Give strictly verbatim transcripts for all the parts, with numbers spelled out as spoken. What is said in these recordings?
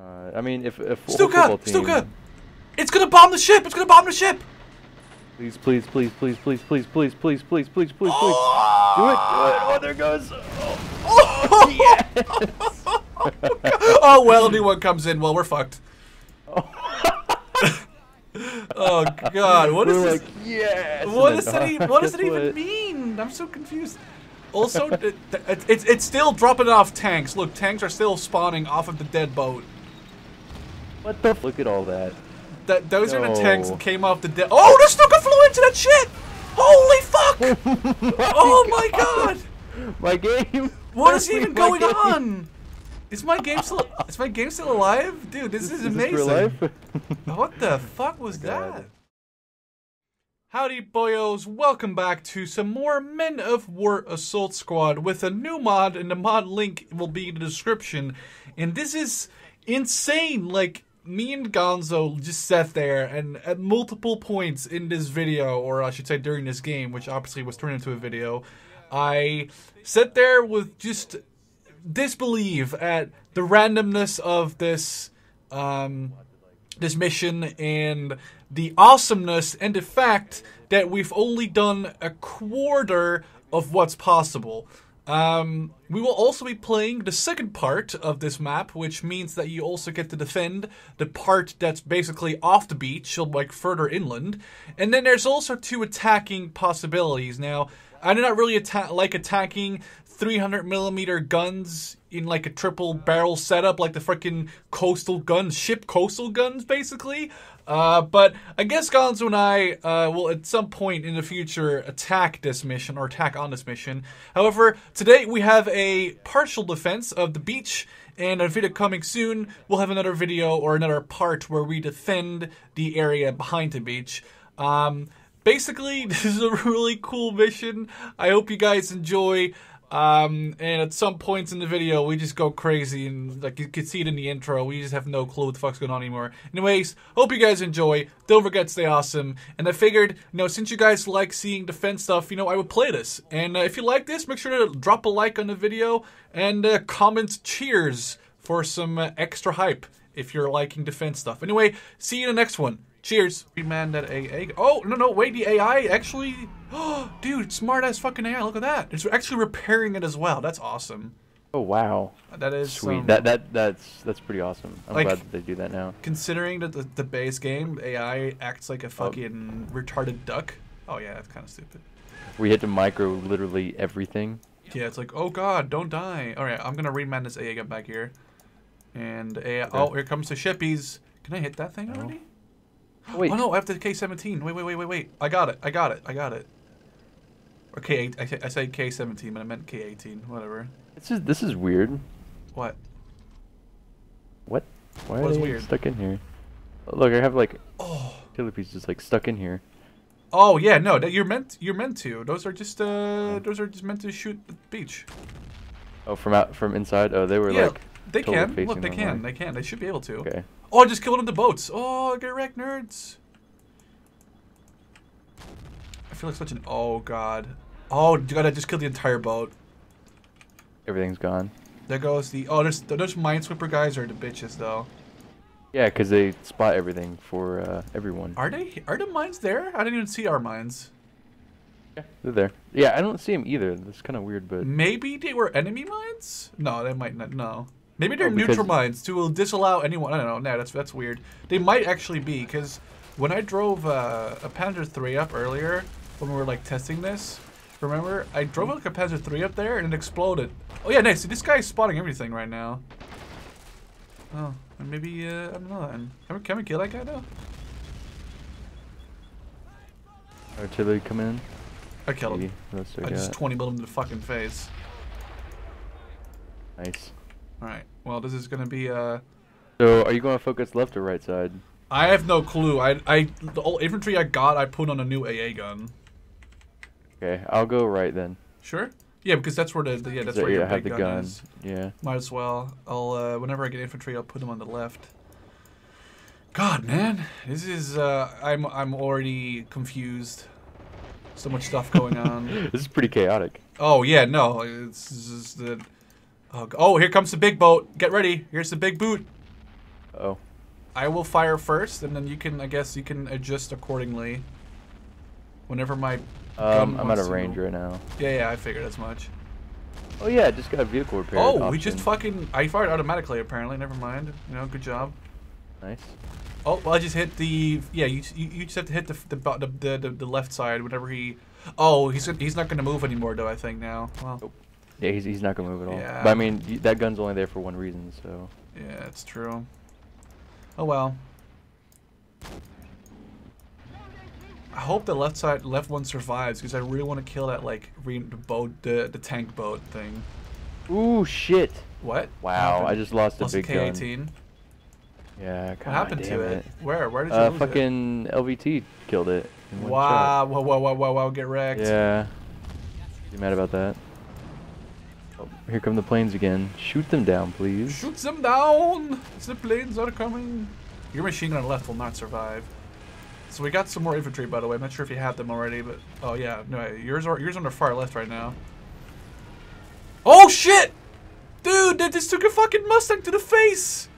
Uh, I mean, if if Stuka, team... Stuka, it's gonna bomb the ship. It's gonna bomb the ship. Please, please, please, please, please, please, please, please, please, please, please, oh! please. Do it, do it. Oh, there goes. Oh, oh yes. oh, oh well, anyone comes in. Well, we're fucked. Oh, oh God, what is we're this? Like, yes. What does it? Even, what does it even mean? I'm so confused. Also, it, it, it, it's still dropping off tanks. Look, tanks are still spawning off of the dead boat. What the? Look at all that. That those no. are the tanks that came off the dead. Oh, the Stuka flew into that shit! Holy fuck! Oh my, oh my god. god! My game. What is even going game. on? Is my game still? Is my game still alive, dude? This, this is amazing. Is this real life? What the fuck was oh that? God. Howdy boyos, welcome back to some more Men of War Assault Squad with a new mod, and the mod link will be in the description. And this is insane, like, me and Gonzo just sat there, and at multiple points in this video, or I should say during this game, which obviously was turned into a video, I sat there with just disbelief at the randomness of this, um, this mission, and the awesomeness and the fact that we've only done a quarter of what's possible. Um, we will also be playing the second part of this map, which means that you also get to defend the part that's basically off the beach, like further inland. And then there's also two attacking possibilities. Now, I do not really atta- like attacking three hundred millimeter guns in like a triple barrel setup, like the freaking coastal guns, ship coastal guns, basically. Uh, but I guess Gonzo and I uh, will at some point in the future attack this mission, or attack on this mission. However, today we have a partial defense of the beach, and a video coming soon. We'll have another video or another part where we defend the area behind the beach. Um, basically, this is a really cool mission. I hope you guys enjoy. Um, and at some points in the video, we just go crazy, and like you can see it in the intro, we just have no clue what the fuck's going on anymore. Anyways, hope you guys enjoy, don't forget to stay awesome, and I figured, you know, since you guys like seeing defense stuff, you know, I would play this. And uh, if you like this, make sure to drop a like on the video, and uh, comment cheers for some uh, extra hype if you're liking defense stuff. Anyway, see you in the next one. Cheers. Man, that A I. Oh, no, no, wait, the A I actually. Oh, dude, smart ass fucking A I. Look at that. It's actually repairing it as well. That's awesome. Oh, wow. That is sweet. Um, that that that's that's pretty awesome. I'm like, glad that they do that now. Considering that the, the base game, A I acts like a fucking oh. retarded duck. Oh, yeah, that's kind of stupid. We had to micro literally everything. Yeah, it's like, oh, God, don't die. All right, I'm going to reman this A I. Get back here. And A I. Okay. Oh, here comes the shippies. Can I hit that thing already? No. Wait. Oh no, I have the K seventeen. Wait, wait, wait, wait, wait. I got it. I got it. I got it. Or K eight. I, I said K seventeen, but I meant K eighteen. Whatever. This is this is weird. What? What? Why what are they weird? stuck in here? Look, I have like oh, killer pieces just like stuck in here. Oh yeah, no, that you're meant you're meant to. Those are just uh, those are just meant to shoot the beach. Oh, from out from inside. Oh, they were yeah, like. They totally can. Look, they can. Line. They can. They should be able to. Okay. Oh, I just killed one of the boats. Oh, get wrecked, nerds. I feel like such an... Oh, God. Oh, God, I just killed the entire boat. Everything's gone. There goes the... Oh, there's, those minesweeper guys are the bitches, though. Yeah, because they spot everything for uh, everyone. Are they? Are the mines there? I didn't even see our mines. Yeah, they're there. Yeah, I don't see them either. That's kind of weird, but... Maybe they were enemy mines? No, they might not. No. Maybe they're oh, neutral mines to disallow anyone. I don't know. No, that's that's weird. They might actually be, because when I drove uh, a Panzer three up earlier, when we were like testing this, remember I drove like a Panzer three up there and it exploded. Oh yeah, nice. So this guy's spotting everything right now. Oh, and maybe uh, I don't know. Can we, can we kill that guy though? Artillery come in. I killed him. I, I just twenty built him to the fucking face. Nice. Alright, well this is gonna be uh so are you gonna focus left or right side? I have no clue. I I the old infantry I got I put on a new A A gun. Okay, I'll go right then. Sure? Yeah, because that's where the, the yeah, that's so, where yeah, your I big have the gun, gun is. Yeah. Might as well. I'll uh whenever I get infantry I'll put them on the left. God man, this is uh I'm I'm already confused. So much stuff going on. This is pretty chaotic. Oh yeah, no, it's just the Oh, oh, here comes the big boat. Get ready. Here's the big boot. Oh. I will fire first, and then you can, I guess, you can adjust accordingly. Whenever my gun um, I'm out of range right now. Yeah, yeah, I figured as much. Oh yeah, just got a vehicle repair. Oh, option. we just fucking... I fired automatically, apparently. Never mind. You know, good job. Nice. Oh, well, I just hit the... Yeah, you you, you just have to hit the the, the the the left side whenever he... Oh, he's he's not going to move anymore, though, I think, now. Well, oh. Yeah, he's, he's not going to move at all. Yeah. But, I mean, that gun's only there for one reason, so... Yeah, that's true. Oh, well. I hope the left side, left one survives, because I really want to kill that, like, re the boat, the, the tank boat thing. Ooh, shit. What? Wow, I just lost a lost big a K eighteen. Gun. Yeah, What happened to it? it? Where? Where did you uh, lose fucking it? Fucking L V T killed it. Wow, wow, wow, wow, wow, wow, get wrecked. Yeah. You mad about that? Oh, here come the planes again. Shoot them down, please. Shoot them down! The planes are coming. Your machine gun left will not survive. So we got some more infantry, by the way. I'm not sure if you had them already, but... Oh, yeah. No, yours are yours under fire left right now. Oh, shit! Dude, they just took a fucking Mustang to the face!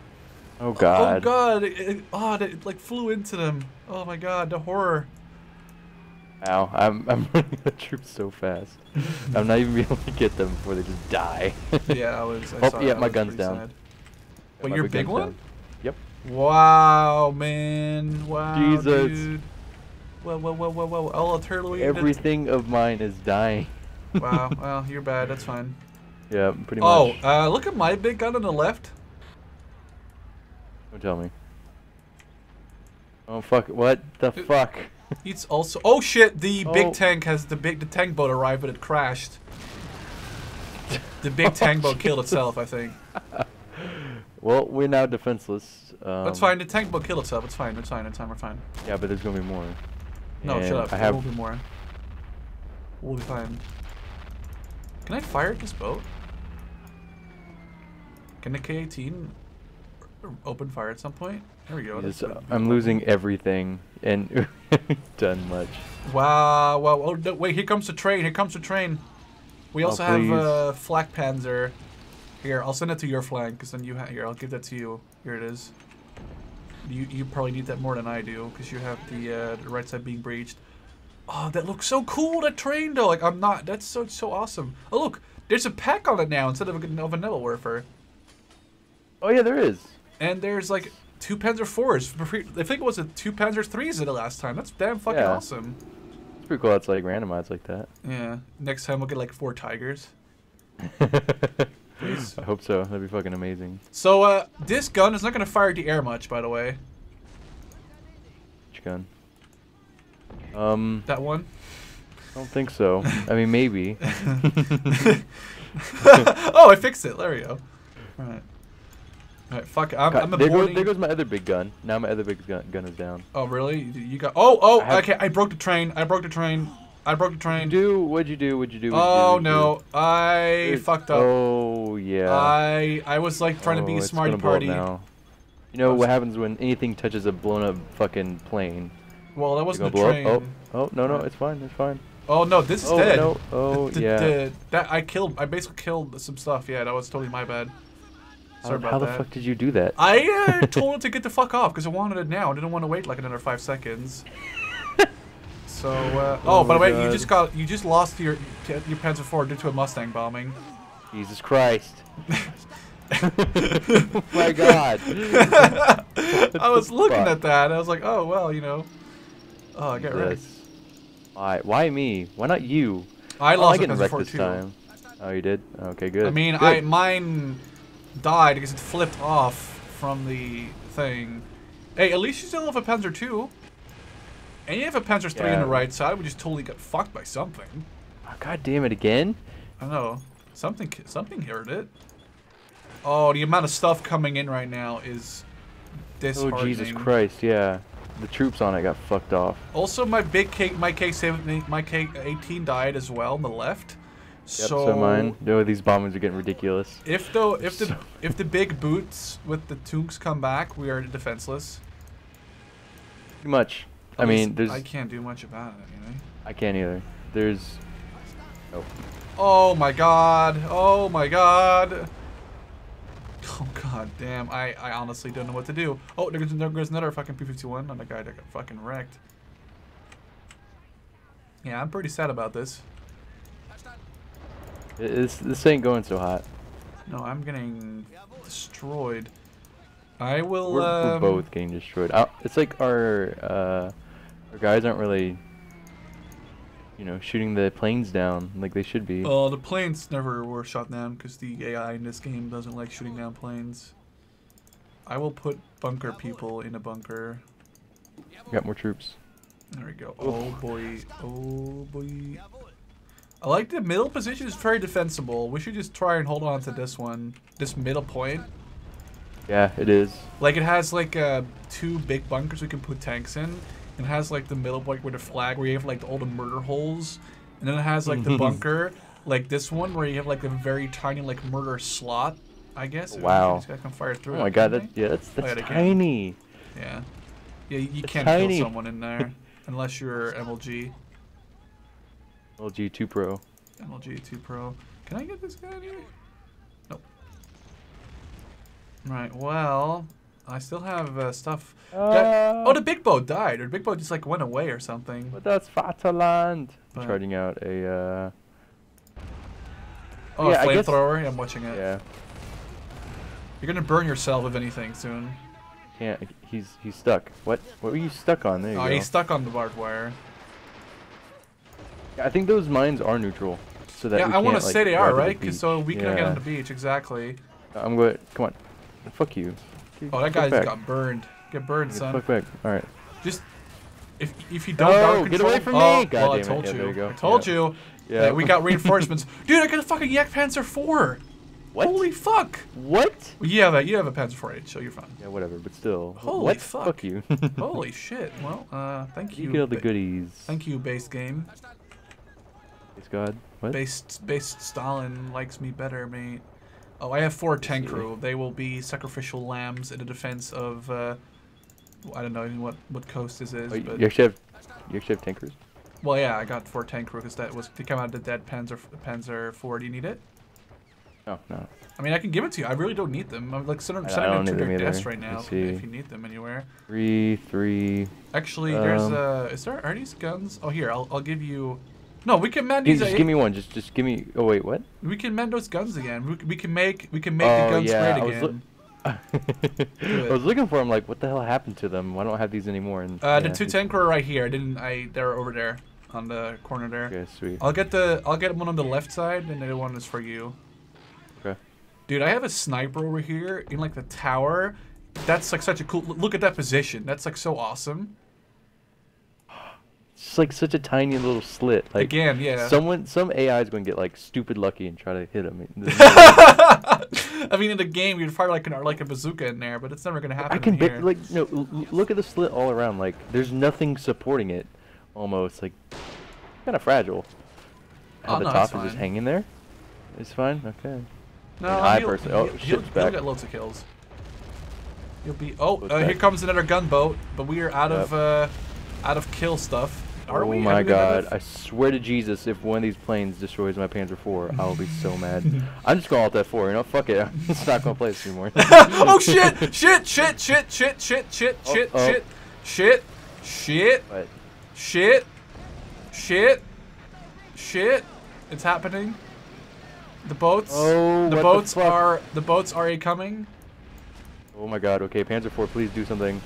Oh, God. Oh, God. It, it, oh, it, it, like, flew into them. Oh, my God. The horror. Ow. I'm, I'm running the troops so fast. I'm not even able to get them before they just die. yeah, I was... I oh, saw yeah, it. my I was gun's down. Sad. Wait, yeah, your big one? Down. Wow, man. Wow, Jesus. Dude. Whoa, whoa, whoa, whoa, whoa. All turtle Everything of mine is dying. wow, well, you're bad. That's fine. Yeah, pretty oh, much. Oh, uh, look at my big gun on the left. Don't tell me. Oh, fuck. What the it, fuck? It's also... Oh, shit. The oh. big tank has... The big the tank boat arrived, but it crashed. The big oh, tank boat Jesus. killed itself, I think. Well, we're now defenseless. Um, That's fine. The tank will kill itself. It's fine. It's fine. It's fine. We're fine. Yeah, but there's gonna be more. No, and shut up. I there have... will be more. We'll be fine. Can I fire at this boat? Can the K eighteen open fire at some point? There we go. Yes, uh, I'm losing everything and done much. Wow! Wow! Oh no, wait! Here comes the train! Here comes the train! We also oh, have a uh, Flakpanzer. Here, I'll send it to your flank, because then you have... Here, I'll give that to you. Here it is. You you probably need that more than I do, because you have the, uh, the right side being breached. Oh, that looks so cool, that train, though! Like, I'm not... That's so so awesome. Oh, look! There's a pack on it now, instead of a, of a Nebel Werfer. Oh, yeah, there is. And there's, like, two Panzer fours. I think it was a two Panzer threes the last time. That's damn fucking yeah. awesome. It's pretty cool it's, like, randomized like that. Yeah. Next time we'll get, like, four Tigers. Please. I hope so. That'd be fucking amazing. So, uh, this gun is not going to fire the air much, by the way. Which gun? Um... That one? I don't think so. I mean, maybe. oh, I fixed it. There we go. Alright. Alright, fuck it. I'm, I'm there, goes, there goes my other big gun. Now my other big gun, gun is down. Oh, really? You got... Oh, oh! I okay, I broke the train. I broke the train. I broke the train. Do what'd you do? What'd you do? What'd oh you do? no, do? I Dude. fucked up. Oh yeah. I I was like trying oh, to be a smarty party. Now. You know what happens when anything touches a blown up fucking plane? Well, that wasn't the train. Oh, oh no no, it's fine, it's fine. Oh no, this is oh, dead. No. Oh d yeah. Dead. That I killed. I basically killed some stuff. Yeah, that was totally my bad. Sorry about that. How the fuck did you do that? I uh, told it to get the fuck off because I wanted it now. I didn't want to wait like another five seconds. So, uh, oh, oh, by the way, God. you just got, you just lost your your Panzer four due to a Mustang bombing. Jesus Christ! oh my God! I was looking fuck? at that. And I was like, oh well, you know. Oh, get ready. Why? Why me? Why not you? I lost oh, a Panzer four this too. time. Oh, you did? Okay, good. I mean, good. I mine died because it flipped off from the thing. Hey, at least you still have a Panzer two. And you have a Panzer three yeah. on the right side, we just totally got fucked by something. Oh, God damn it again! I know. Something something hurt it. Oh, the amount of stuff coming in right now is disheartening. Oh, Jesus Christ, yeah. The troops on it got fucked off. Also, my big K, my K seventeen, my K eighteen died as well on the left. Yep, so, so mine. No, these bombings are getting ridiculous. If though, if the so... if the big boots with the tombs come back, we are defenseless. Pretty much. I mean, there's... I can't do much about it, you know? I can't either. There's... Oh. Oh my God! Oh my God! Oh, god damn. I, I honestly don't know what to do. Oh, there goes, there goes another fucking P fifty-one on the guy that got fucking wrecked. Yeah, I'm pretty sad about this. It's, this ain't going so hot. No, I'm getting destroyed. I will, We're, um, we're both getting destroyed. I, it's like our, uh, our guys aren't really, you know, shooting the planes down like they should be. Oh, uh, the planes never were shot down because the A I in this game doesn't like shooting down planes. I will put bunker people in a bunker. We got more troops. There we go. Oh boy. Oh boy. I like the middle position is very defensible. We should just try and hold on to this one. This middle point. Yeah, it is. Like it has like uh, two big bunkers we can put tanks in. It has like the middle point where the flag where you have like all the murder holes. And then it has like the bunker like this one where you have like a very tiny like murder slot, I guess. Wow. This guy can fire through. Oh my god, that, yeah, that's, that's oh, tiny. Yeah. Yeah, you, you can't tiny. kill someone in there. Unless you're M L G. M L G two Pro. M L G two Pro. Can I get this guy out of here? Nope. Right, well, I still have uh, stuff. Uh, that, oh, the big boat died. Or the big boat just like went away or something. But that's Vaterland. I'm charting out a... Uh... Oh, yeah, a flamethrower? Guess... Yeah, I'm watching it. Yeah. You're going to burn yourself, if anything, soon. Yeah, he's he's stuck. What what were you stuck on there? You oh, go. He's stuck on the barbed wire. Yeah, I think those mines are neutral, so that yeah, we I want to like, say they are right, because so we yeah. can get on the beach exactly. I'm going. Come on, fuck you. Get, oh, that guy's got burned. Get burned, get son. Fuck back. All right. Just if if you don't no, get away from oh, me. God well, damn I told it. you. Yeah, you I told yeah. you. Yeah. That we got reinforcements, dude. I got a fucking Jagdpanzer four. What? Holy fuck! What? You have a you have a Panzer four H, so you're fine. Yeah, whatever. But still. Holy what? fuck! Fuck you! Holy shit! Well, uh, thank you. You get all the goodies. Thank you, base game. Base God. What? Based based Stalin likes me better, mate. Oh, I have four tank crew. They will be sacrificial lambs in the defense of. Uh, I don't know even what what coast this is. Oh, but you actually have you actually have tank crews. Well, yeah, I got four tank crew because that was to come out of the dead Panzer Panzer four. Do you need it? Oh, no. I mean, I can give it to you. I really don't need them. I'm like sending them to their desk right now if you need them anywhere. Three, three. Actually, um, there's uh, is there are these guns? Oh, here, I'll I'll give you. No, we can mend these. Just give me one. Just just give me. Oh wait, what? We can mend those guns again. We we can make we can make oh, the guns yeah, great again. I was looking for them. Like, what the hell happened to them? Why don't I have these anymore? And uh, yeah, the two tank were right here. I didn't. I they're over there on the corner there. Okay, sweet. I'll get the I'll get one on the left side, and the other one is for you. Dude, I have a sniper over here in like the tower. That's like such a cool. Look at that position. That's like so awesome. It's like such a tiny little slit. Like, again, yeah. Someone, some A I is going to get like stupid lucky and try to hit him. I mean, in the game, you'd fire like an like a bazooka in there, but it's never going to happen. I can here. like no. Look at the slit all around. Like, there's nothing supporting it. Almost like kind of fragile. How oh, the no, top is just hanging there. It's fine. Okay. No, I mean, personally. Oh, shit's back. You'll get loads of kills. You'll be. Oh, uh, here comes another gunboat, but we are out yep. of uh, out of kill stuff. Are oh we? Oh my god! I swear to Jesus, if one of these planes destroys my Panzer four, I'll be so mad. I'm just going off that four. You know, fuck it. It's not gonna play this anymore. Oh shit! Shit! Shit! Shit! Shit! Shit! Shit! Oh, shit! Oh. Shit! Shit! Shit! What? Shit! Shit! Shit! It's happening. The boats, oh, the boats the are, the boats are incoming. Oh my god, okay, Panzer four, please do something.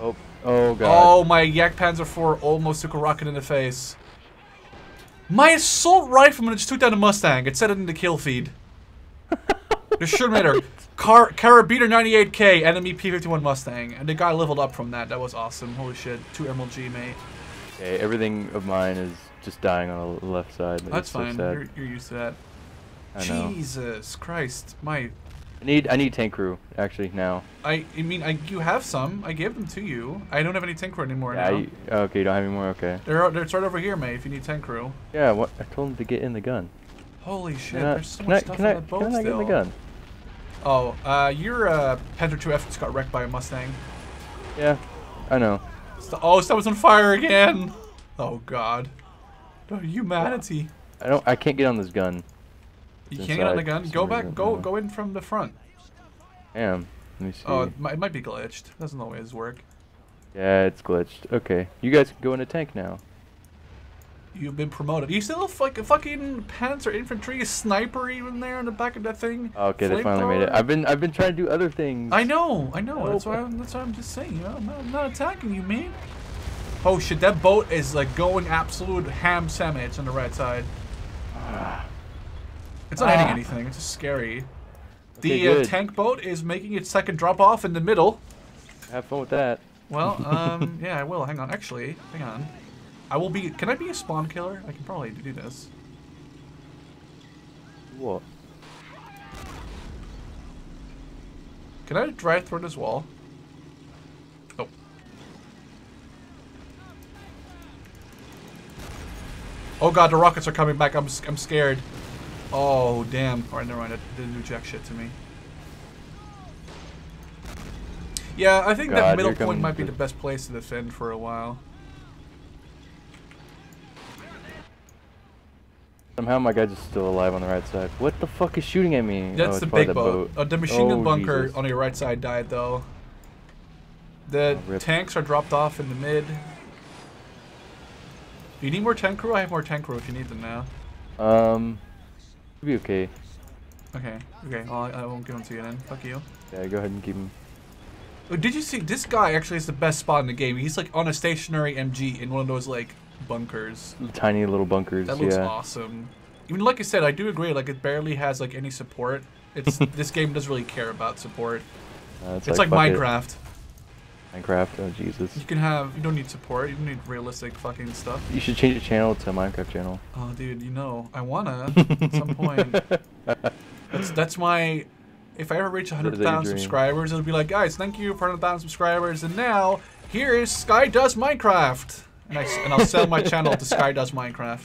Oh, oh god. Oh, my Jagdpanzer four almost took a rocket in the face. My assault rifleman just took down a Mustang. It said it in the kill feed. The Sherman, Car Carabiner ninety-eight K, enemy P fifty-one Mustang. And the guy leveled up from that. That was awesome. Holy shit, two M L G, mate. Okay, everything of mine is... just dying on the left side. That That's fine. So you're, you're used to that. I Jesus know. Christ, my. I need I need tank crew actually now. I I mean I you have some. I gave them to you. I don't have any tank crew anymore yeah, now. You, okay, you don't have any more. Okay. They're they're right over here, mate. If you need tank crew. Yeah. What I told them to get in the gun. Holy shit! I, there's so much I, stuff on I, that boat can still. Can I get in the gun? Oh, uh, your uh, Panzer two F just got wrecked by a Mustang. Yeah, I know. St oh, stuff was on fire again. Oh God. Oh, humanity. I don't. I can't get on this gun. You can't get on the gun. Go back. Go go in from the front. Damn. Let me see. Oh, it might, it might be glitched. Doesn't always work. Yeah, it's glitched. Okay, you guys can go in a tank now. You've been promoted. You still have like a fucking Panzer infantry sniper even there in the back of that thing. Okay, they finally made it. I've been I've been trying to do other things. I know, I know. Oh. That's why I'm, that's why I'm just saying. You know, I'm, not, I'm not attacking you, man. Oh shit, that boat is like going absolute ham sandwich on the right side. Ah. It's not ah. hitting anything. It's just scary. Okay, the uh, tank boat is making its second drop off in the middle. Have fun with that. Well, um, yeah, I will. Hang on. Actually, hang on. I will be... Can I be a spawn killer? I can probably do this. What? Can I drive through this wall? Nope. Oh god, the rockets are coming back. I'm I'm scared. Oh, damn. Alright, never mind. It didn't do jack shit to me. Yeah, I think god, that middle point might be the best place to defend for a while. Somehow my guy is still alive on the right side. What the fuck is shooting at me? That's oh, the big boat. boat. Uh, the machine gun oh, bunker Jesus. on your right side died though. The oh, tanks are dropped off in the mid. Do you need more tank crew? I have more tank crew if you need them now. Um, it'll be okay. Okay, okay. Well, I won't give them to you then. Fuck you. Yeah, go ahead and keep them. Oh, did you see? This guy actually is the best spot in the game. He's like on a stationary M G in one of those like bunkers, tiny little bunkers. That looks yeah. awesome. Even like I said, I do agree. Like it barely has like any support. It's this game doesn't really care about support. Uh, it's, it's like, like Minecraft. It. Minecraft. Oh Jesus. You can have. You don't need support. You don't need realistic fucking stuff. You should change the channel to Minecraft channel. Oh dude, you know I wanna at some point. That's that's my. If I ever reach one hundred thousand subscribers, it'll be like, guys, thank you for one hundred thousand subscribers. And now here is Skydoes Minecraft. And, I, and I'll sell my channel to Skydoes Minecraft.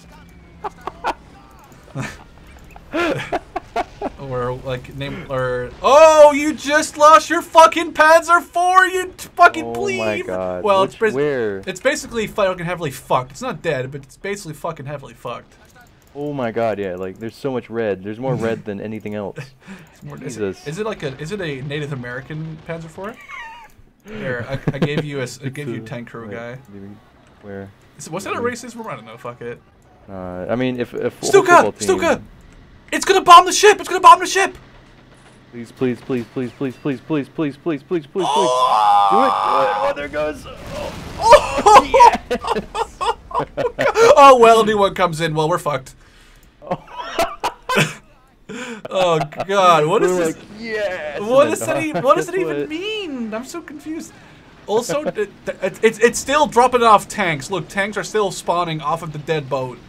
Or, like, name, or... Oh, you just lost your fucking Panzer four, you fucking oh plebe! Oh my god, well, Which, it's, where? It's basically fucking heavily fucked. It's not dead, but it's basically fucking heavily fucked. Oh my god, yeah, like, there's so much red. There's more red than anything else. It's more, Jesus. Is it, is it like a... Is it a Native American Panzer four? Here, I, I gave you a... I gave you a tank crew wait, guy. Maybe. Where? Is, was that a racist? I don't know. Fuck it. Uh, I mean, if, if Stuka, team... Stuka, it's gonna bomb the ship. It's gonna bomb the ship. Please, please, please, please, please, please, please, please, please, please, please, oh! please. Do it. Do it. Oh, there goes. Oh, yes. Oh well, anyone comes in. Well, we're fucked. Oh, oh God, what is we're this? Like, yes. What does it? Even, what does it even mean? I'm so confused. Also, it, it, it's it's still dropping off tanks. Look, tanks are still spawning off of the dead boat.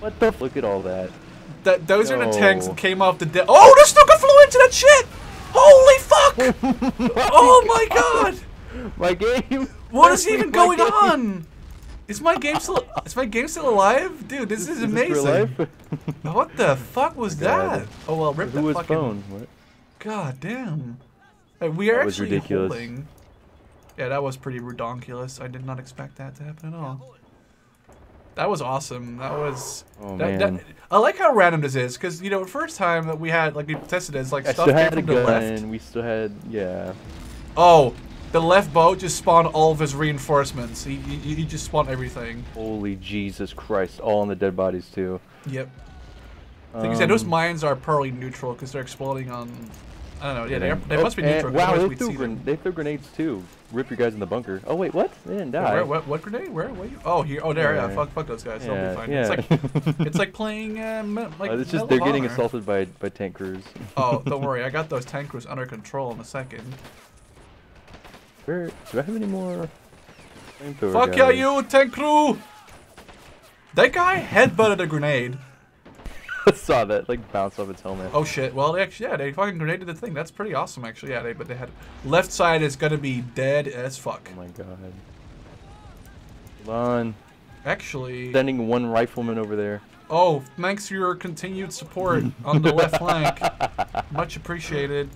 What the? Look at all that. That those no. are the tanks that came off the dead. Oh, the Stuka flew into that shit! Holy fuck! my oh my god. god! My game. What is even going game. on? Is my game still? Is my game still alive, dude? This is, is amazing. This what the fuck was god. that? Oh well, rip Who that was fucking. Phone? What? God damn. We are that was actually ridiculous. holding. Yeah, that was pretty redonkulous. I did not expect that to happen at all. That was awesome. That was... Oh, that, man. That, I like how random this is, because, you know, first time that we had, like, we tested it, it's like I stuff came from the left. We still had, yeah. Oh, the left boat just spawned all of his reinforcements. He, he, he just spawned everything. Holy Jesus Christ. All on the dead bodies, too. Yep. Um, like you said, those mines are probably neutral, because they're exploding on... I don't know, yeah, yeah they, they must be neutral. Wow, they threw, gran they threw grenades too. Rip your guys in the bunker. Oh wait, what? They didn't die. Where, what, what grenade? Where? Where you? Oh, here. Oh, there. Yeah, yeah. Fuck, fuck those guys. Yeah, they'll be fine. Yeah. It's like it's like playing. Uh, like uh, it's just they're getting assaulted by by tank crews. Oh, don't worry. I got those tank crews under control in a second. Where? Do I have any more? Fuck guys? yeah, you tank crew! That guy headbutted a grenade. I saw that, like, bounce off its helmet. Oh, shit. Well, they actually, yeah, they fucking grenaded the thing. That's pretty awesome, actually. Yeah, they, but they had... Left side is gonna be dead as fuck. Oh, my God. Hold on. Actually... Sending one rifleman over there. Oh, thanks for your continued support on the left flank. Much appreciated.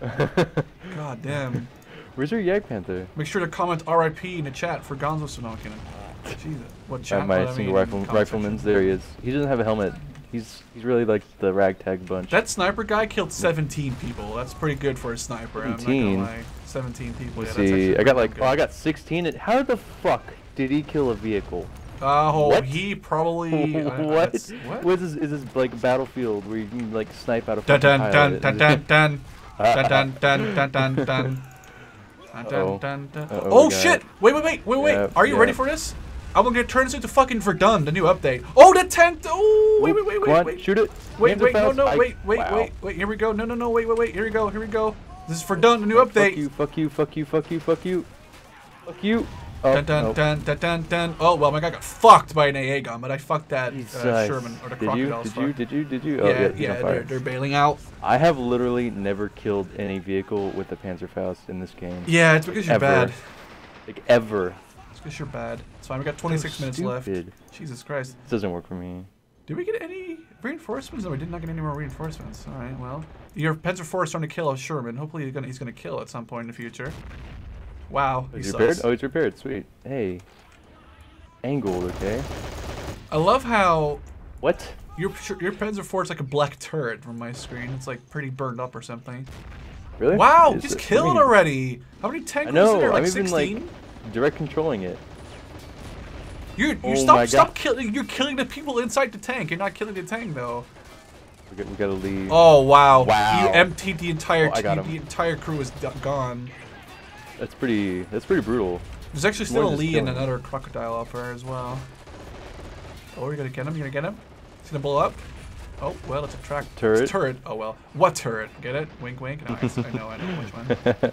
God damn. Where's your Jagdpanther? Make sure to comment R I P in the chat for Gonzo Sunokin. Jesus. What chat? My single rifleman's there he is. He doesn't have a helmet. He's he's really like the ragtag bunch. That sniper guy killed seventeen people. That's pretty good for a sniper. seventeen. I'm not gonna lie. seventeen people. Let's yeah, see. I got like good. oh, I got sixteen. At, how the fuck did he kill a vehicle? Oh, what? He probably. I, what? What? What is this, is this like battlefield where you can like snipe out of? Dun dun dun dun dun dun dun dun dun dun dun. Uh-oh. Dun, dun, dun. Uh-oh, oh shit! It. Wait, wait, wait, wait, wait! Yeah, Are you yeah. ready for this? I'm gonna turn this into fucking Verdun, the new update. Oh, the tank! Oh, wait, wait, wait, wait, wait! Shoot it! Wait, wait, no, no, wait, wait, wow. wait, wait! Here we go! No, no, no! Wait, wait, wait! Here we go! Here we go! This is Verdun, the new update. Fuck you! Fuck you! Fuck you! Fuck you! Fuck you! Fuck you! Oh, dun, dun, no. dun, dun, dun, dun. Oh well, my guy got fucked by an A A gun, but I fucked that uh, Sherman or the Crocodile. Did you? Did you? Did you? Did you? Oh, yeah, yeah, yeah they're, they're bailing out. I have literally never killed any vehicle with the Panzerfaust in this game. Yeah, it's because you're ever. bad. Like ever. It's because you're bad. It's fine. We got twenty-six minutes left. Jesus Christ. This doesn't work for me. Did we get any reinforcements? No, we did not get any more reinforcements. All right, well, your Panzer four is trying to kill a Sherman. Hopefully, he's gonna he's gonna kill at some point in the future. Wow, he he's repaired? Oh, he's repaired. Sweet. Hey. Angled, okay. I love how... What? Your your Panzer four is like a black turret from my screen. It's like pretty burned up or something. Really? Wow, is he's it, killed I mean, already! How many tanks are there? Like sixteen? I know, I'm even like direct controlling it. You're, you're, oh stop, stop killing, you're killing the people inside the tank. You're not killing the tank, though. We gotta, we gotta leave. Oh, wow. Wow. He emptied the entire oh, team. The entire crew is gone. That's pretty. That's pretty brutal. There's actually still More a Lee and another Crocodile up there as well. Oh, you're gonna get him. You're gonna get him. He's gonna blow up. Oh well, it's a track turret. It's a turret. Oh well. What turret? Get it? Wink, wink. Nice. I know. I know which one.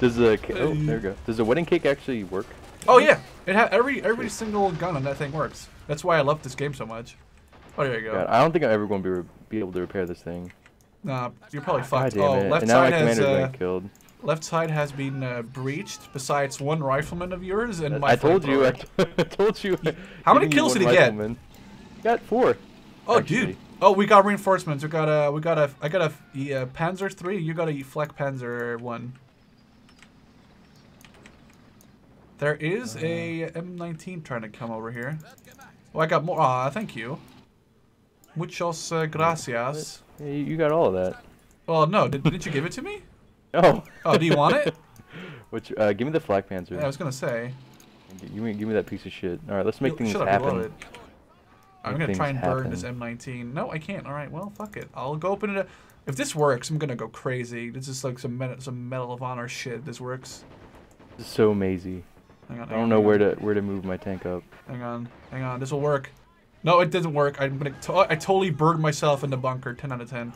Does the oh there we go. Does the wedding cake actually work? Oh yeah. It ha every every single gun on that thing works. That's why I love this game so much. Oh there you go. God, I don't think I'm ever gonna be re be able to repair this thing. Nah, you're probably fucked. God, oh, it. left and now side my commander's has, uh, killed. Left side has been uh, breached. Besides one rifleman of yours and my. I told you. I, I told you. How many kills did he get? You got four. Oh, actually. dude. Oh, we got reinforcements. We got a. We got a. I got a yeah, Panzer three. You got a Flakpanzer one. There is uh, a M nineteen trying to come over here. Oh, I got more. Ah, thank you. Muchos uh, gracias. Yeah, you got all of that. Well, no. Did, didn't you give it to me? No. Oh, do you want it? Which? Uh, give me the Flakpanzer. Yeah, I was gonna say. Give me, give me that piece of shit. All right, let's make Yo, things up, happen. Make I'm gonna try and happen. burn this M nineteen. No, I can't. All right, well, fuck it. I'll go open it up. If this works, I'm gonna go crazy. This is like some med some Medal of Honor shit. This works. This is so mazy. Hang on, hang I don't on, know where on. to where to move my tank up. Hang on, hang on. This will work. No, it didn't work. I'm gonna. To I totally burned myself in the bunker. ten out of ten.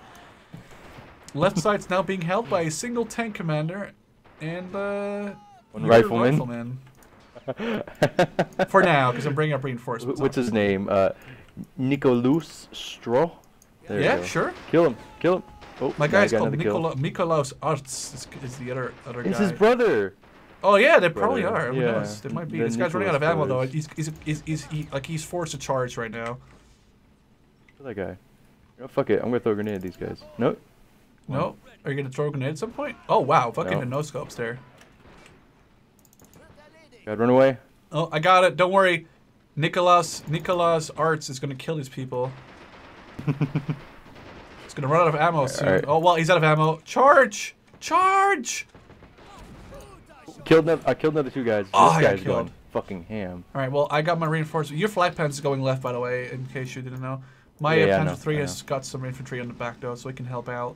Left side's now being held by a single tank commander and uh, one rifleman. rifleman. For now, because I'm bringing up reinforcements. What's his name? Uh, Nikolaus Stroh? There yeah, sure. Kill him. Kill him. Oh, my guy's called Nicola Nikolaus Arts. Is, is the other other guy? It's his brother. Oh yeah, they probably brother. are. Who yeah. knows? They might be. The this guy's Nicholas running out of ammo though. He's he's, he's, he's he, like he's forced to charge right now. Kill that guy. Oh, fuck it. I'm gonna throw a grenade at these guys. Nope. No? Are you going to throw a grenade at some point? Oh, wow. Fucking no. the no-scopes there. God, run away. Oh, I got it. Don't worry. Nikolaus, Nikolaus Arts is going to kill these people. He's going to run out of ammo soon. Right. Oh, well, he's out of ammo. Charge! Charge! Killed no I killed another two guys. Oh, this guy's going fucking ham. All right, well, I got my reinforcement. Your Flakpanzer is going left, by the way, in case you didn't know. My yeah, yeah, Panzer three has got some infantry on the back, though, so it can help out.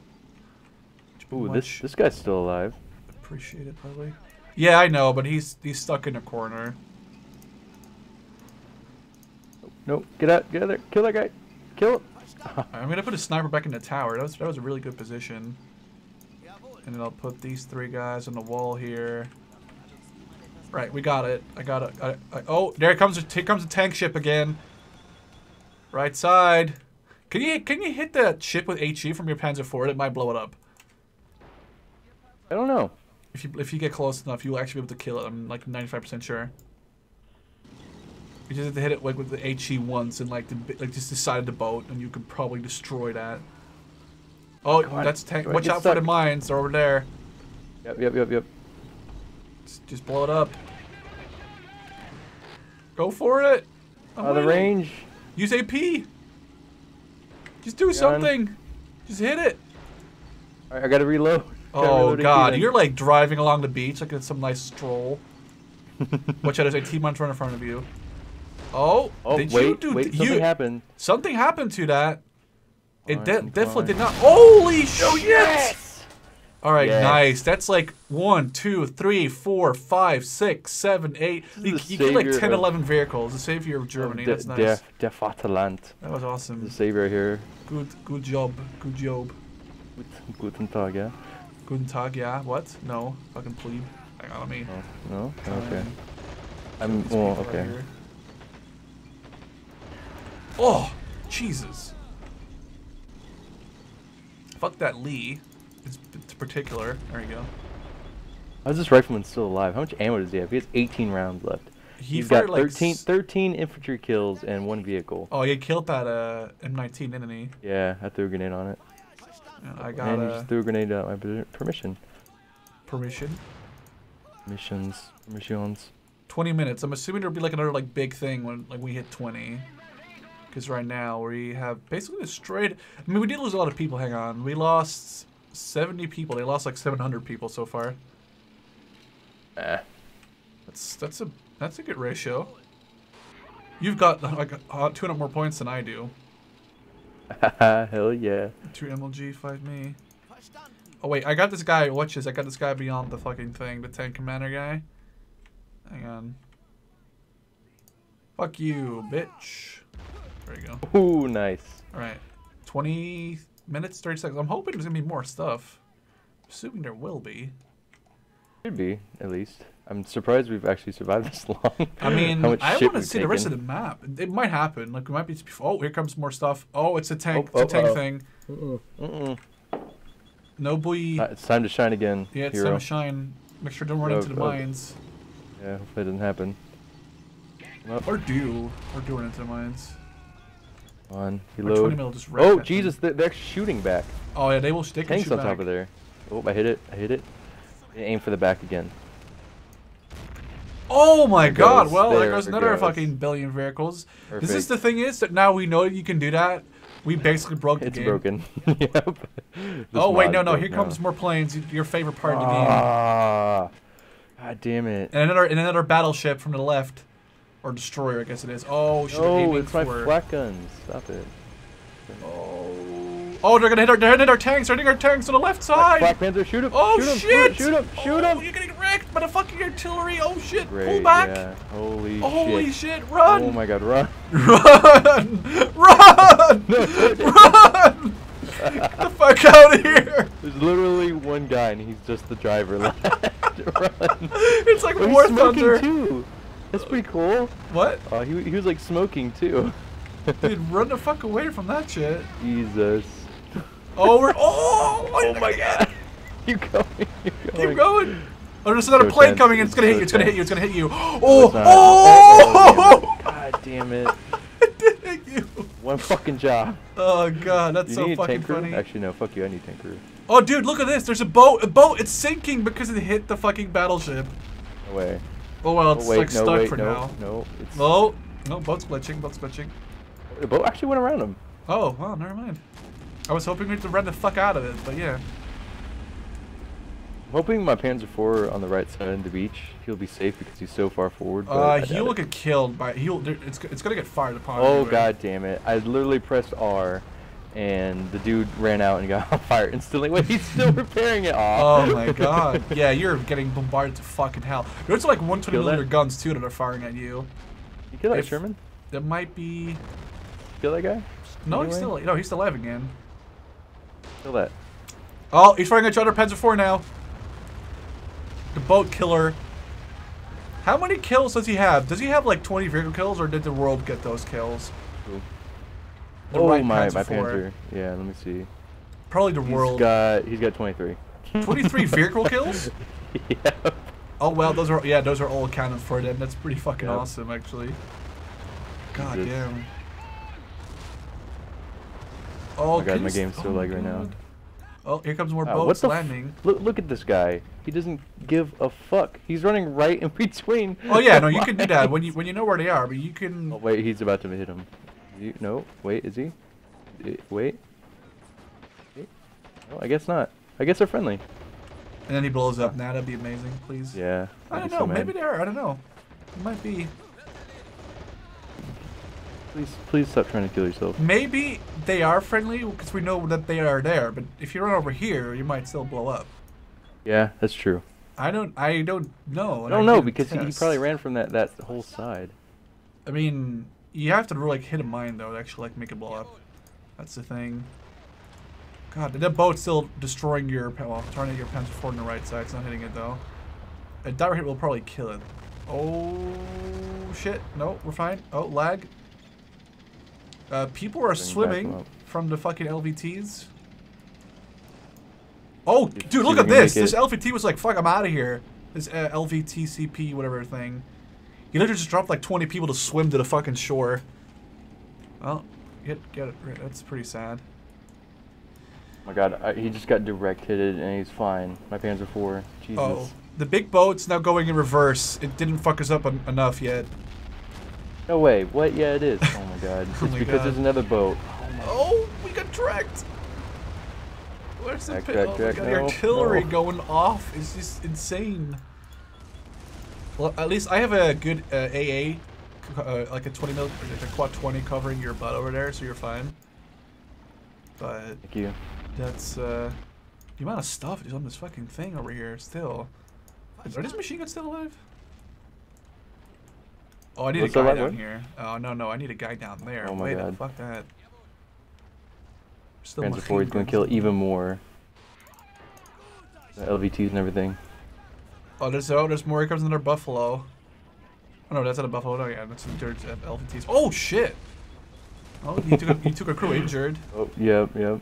Ooh, this, this guy's still alive. Appreciate it, probably. Yeah, I know, but he's he's stuck in a corner. No, get out, get out of there. Kill that guy. Kill him. I'm going to put a sniper back in the tower. That was, that was a really good position. And then I'll put these three guys on the wall here. Right, we got it. I got it. I, I, oh, there comes, here comes a tank ship again. Right side. Can you, can you hit that ship with HE from your Panzer four? It might blow it up. I don't know. If you if you get close enough, you'll actually be able to kill it. I'm like ninety-five percent sure. You just have to hit it like with the HE once and like the like just the side of the boat, and you could probably destroy that. Oh, oh that's tank. Watch out stuck. for the mines. They're over there. Yep, yep, yep, yep. Just, just blow it up. Go for it. Out of the range. Use A P. Just do Gun. something. Just hit it. All right, I gotta reload. Oh gotta God, again. You're like driving along the beach like it's some nice stroll. Watch out! There's a T one hundred in front of you. Oh, oh did wait, you do? Wait, something you, happened. Something happened to that. It de definitely did not. Holy shit! Yes! All right, yes. nice. That's like one, two, three, four, five, six, seven, eight. You, you get like ten, of, eleven vehicles. The savior of Germany. De, That's nice. Der de Vaterland. That was awesome. The savior here. Good, good job. Good job. Guten Tag, yeah. Guten Tag, yeah. What? No, fucking plebe. Hang on, let me. No. no? Okay. Um, I'm. Oh, okay. Right oh, Jesus. Fuck that Lee, it's particular. There you go. How's this rifleman still alive? How much ammo does he have? He has eighteen rounds left. He He's got thirteen, like thirteen infantry kills and one vehicle. Oh, he killed that uh, M nineteen, didn't he? Yeah, I threw a grenade on it. And I got. And he just threw a grenade out my permission. Permission. Missions. Missions. Twenty minutes. I'm assuming there'll be like another like big thing when like we hit twenty. Because right now we have basically destroyed. I mean, we did lose a lot of people. Hang on, we lost seventy people. They lost like seven hundred people so far. Eh. That's that's a that's a good ratio. You've got like uh, two hundred more points than I do. Hell yeah. Two M L G, five me. Oh wait, I got this guy. Watch this. I got this guy beyond the fucking thing. The tank commander guy. Hang on. Fuck you, bitch. There you go. Ooh, nice. All right, twenty minutes, thirty seconds. I'm hoping there's gonna be more stuff. I'm assuming there will be. Should be, at least. I'm surprised we've actually survived this long. I mean, I want to see taken. the rest of the map. It might happen. Like, it might be. Oh, here comes more stuff. Oh, it's a tank. Oh, it's oh, a tank oh. thing. Mm-mm. Mm-mm. No boy. Uh, it's time to shine again. Yeah, it's hero. time to shine. Make sure don't run oh, into the oh. mines. Yeah, hopefully it doesn't happen. Or do. Or do run into the mines. On. Just oh Jesus! They're, they're shooting back. Oh yeah, they will stick. Tanks on back. top of there. Oh, I hit it! I hit it! And aim for the back again. Oh my there God! Goes, well, there, there goes another goes. fucking billion vehicles. Perfect. Is this the thing? Is that now we know you can do that? We basically broke the it's game. It's broken. Yep. This oh wait, no, no! Here now. comes more planes. Your favorite part ah, of the game. Ah! God damn it! And another, and another battleship from the left. Or destroyer, I guess it is. Oh, should oh, aiming it's for... my flak guns. Stop it. Oh, oh, they're gonna hit our, they're hitting our tanks. They're hitting our tanks on the left side. Flakpanzer, shoot him! Oh shoot shit! Him, shoot him! Shoot him! Oh, you're getting wrecked by the fucking artillery. Oh shit! Great, Pull back! Yeah. Holy, Holy shit! shit! Run! Oh my God! Run! Run! Run! Run! Get the fuck out of here! There's literally one guy, and he's just the driver. Run! It's like Are War Thunder. Too? That's pretty cool. What? Oh, uh, he, he was like smoking too. Dude, run the fuck away from that shit. Jesus. Oh, we're. Oh, oh my God. Keep going. Keep going. Keep going. Oh, there's another so plane tense. coming. It's, it's gonna so hit you. It's gonna hit you. It's gonna hit you. Oh! Oh! God damn it! It did hit you. One fucking job. Oh God, that's you so need fucking tank funny. Crew? Actually, no. Fuck you. I need tank crew. Oh, dude, look at this. There's a boat. A boat. It's sinking because it hit the fucking battleship. No way. Oh well, it's oh, wait, like no, stuck wait, for no, now. No, it's... no, no, boat's glitching, boat's glitching. The boat actually went around him. Oh, well, never mind. I was hoping we'd run the fuck out of it, but yeah. I'm hoping my Panzer four on the right side of the beach, he'll be safe because he's so far forward. Uh, he'll get killed by he'll. It's it's gonna get fired upon. Oh anyway. God damn it! I literally pressed R, and the dude ran out and got on fire instantly. Wait, he's still repairing it. Aww. Oh my God. Yeah, you're getting bombarded to fucking hell. There's like one twenty millimeter guns too that are firing at you. You kill that if, Sherman? That might be. Kill that guy? No, anyway? he's still no, he's still alive again. Kill that. Oh, he's firing at your other Panzer four now. The boat killer. How many kills does he have? Does he have like twenty vehicle kills, or did the world get those kills? Ooh. The oh right my, my Panzer. Yeah, let me see. Probably the he's world. Got, he's got twenty-three. twenty-three vehicle kills? Yeah. Oh well, those are yeah, those are all accounted for then. That's pretty fucking yep. awesome, actually. God Jesus. damn. Oh, oh God, my game's so oh lag right now. Oh, here comes more uh, boats landing. Look, look at this guy. He doesn't give a fuck. He's running right in between. Oh yeah, no, you lines. can do that when you when you know where they are, but you can. Oh wait, he's about to hit him. You, no, wait, is he? Wait. Wait. No, I guess not. I guess they're friendly. And then he blows up. Now that'd be amazing, please. Yeah. I don't know. So maybe they are. I don't know. It might be. Please, please stop trying to kill yourself. Maybe they are friendly because we know that they are there. But if you run over here, you might still blow up. Yeah, that's true. I don't. I don't know. I don't know because he, he probably ran from that that whole side. I mean, you have to really like, hit a mine though to actually like make it blow up. That's the thing. God, that boat's still destroying your well, trying to get your Panzer four on the right side. It's not hitting it though. A direct hit will probably kill it. Oh shit! No, we're fine. Oh lag. Uh, people are swimming from the fucking L V Ts. Oh, dude, look at this! This L V T was like, fuck, I'm out of here. This uh, L V T C P, whatever thing. He literally just dropped like twenty people to swim to the fucking shore. Well, get, get it. That's pretty sad. Oh my god, I, he just got direct hitted and he's fine. My Panzer four. Jesus. Oh, the big boat's now going in reverse. It didn't fuck us up en enough yet. No way. What? Yeah, it is. Oh my god. It's oh my because god. There's another boat. Oh, we got tracked. Where's the track, track, oh, track, no, the artillery no. going off is just insane. Well, at least I have a good uh, A A, uh, like a twenty mil, a quad twenty covering your butt over there, so you're fine. But thank you. That's uh, the amount of stuff is on this fucking thing over here still. Are these machine guns still alive? Oh, I need What's a guy down way? here. Oh no no, I need a guy down there. Oh my Wait, god. No, fuck that. Panzer four is going to kill even more. The L V Ts and everything. Oh, there's oh, there's more. Here comes another buffalo. Oh no, that's not a buffalo. No, yeah, that's some dirt L V Ts. Oh shit! Oh, you took a, you took a crew injured. Oh yep yep.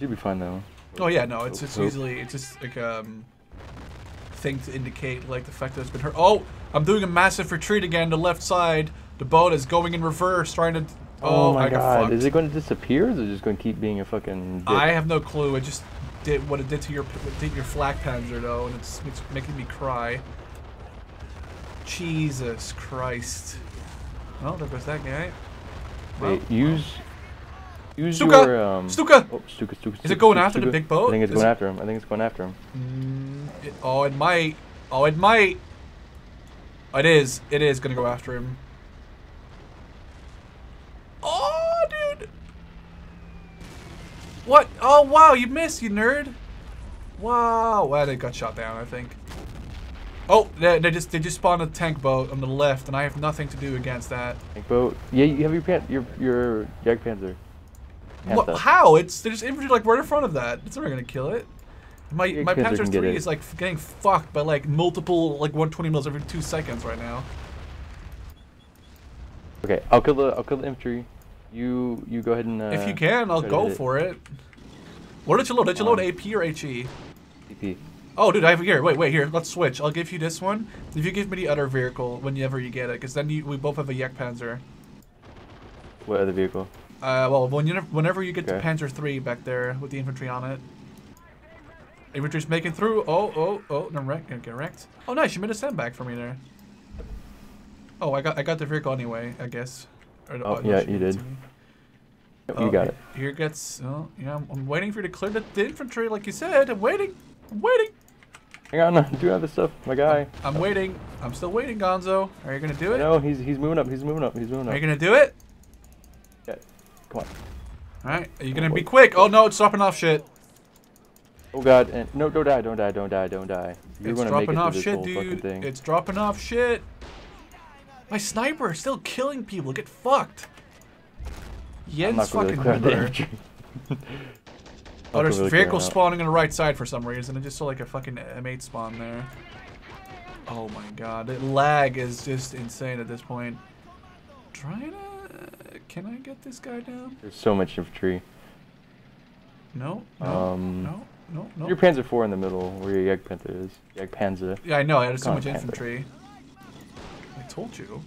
You'll be fine though. Oh yeah, no, it's just oh, easily it's just like um thing to indicate like the fact that it's been hurt. Oh, I'm doing a massive retreat again. The left side, the boat is going in reverse, trying to. Oh, oh my I got god! Fucked. Is it going to disappear? Or is it just going to keep being a fucking? Dip? I have no clue. It just did what it did to your it did your Flakpanzer though, and it's, it's making me cry. Jesus Christ! Well, there goes that guy. Well, Wait, use well. use Stuka. your um. Stuka. Oh, Stuka, Stuka, Stuka. Is it going Stuka, after Stuka? the big boat? I think it's is going it? after him. I think it's going after him. Mm, it, oh, it might. Oh, it might. It is. It is going to go after him. Oh, dude! What? Oh, wow, you missed, you nerd! Wow! Well, they got shot down, I think. Oh, they, they just they just spawned a tank boat on the left, and I have nothing to do against that. Tank boat? Yeah, you have your pan your your Jagdpanzer. What? How? It's they're just infantry like right in front of that. It's never gonna kill it. My your my Panzer three is like getting fucked by like multiple like one twenty mils every two seconds right now. Okay, I'll kill the I'll kill the infantry. You you go ahead and uh, if you can, I'll go for it. it. What did you load? Did you load um, A P or H E? A P. Oh, dude, I have here. Wait, wait, here. Let's switch. I'll give you this one. If you give me the other vehicle whenever you get it, because then you, we both have a Jagdpanzer. What other vehicle? Uh, well, when you, whenever you get okay. to Panzer three back there with the infantry on it. Infantry's making through. Oh, oh, oh! No, wreck, get wrecked. Oh, nice. You made a sandbag for me there. Oh, I got I got the vehicle anyway, I guess. Or, oh, oh yeah, you did. Yep, oh, you got it. Here gets. Oh, yeah, I'm, I'm waiting for you to clear the, the infantry, like you said. I'm waiting. I'm waiting. Hang on, I'm doing other stuff, my guy. I'm, I'm waiting. I'm still waiting, Gonzo. Are you gonna do it? No, he's he's moving up. He's moving up. He's moving up. Are you gonna do it? Yeah. Come on. All right. Are you gonna oh, be quick? Oh no, it's dropping off shit. Oh god, and no, don't die, don't die, don't die, don't die. You're it's gonna dropping make it off shit, dude. Thing. It's dropping off shit. My sniper is still killing people. Get fucked. Yen's fucking really Oh, there's really vehicles spawning on the right side for some reason. I just saw like a fucking M eight spawn there. Oh my god. The lag is just insane at this point. Trying to... Can I get this guy down? There's so much infantry. No, no, um, no, no, no. Your Panzer four in the middle where your Jagdpanzer is. Jagdpanzer. Yeah, I know. There's so much Panther. infantry. I told you.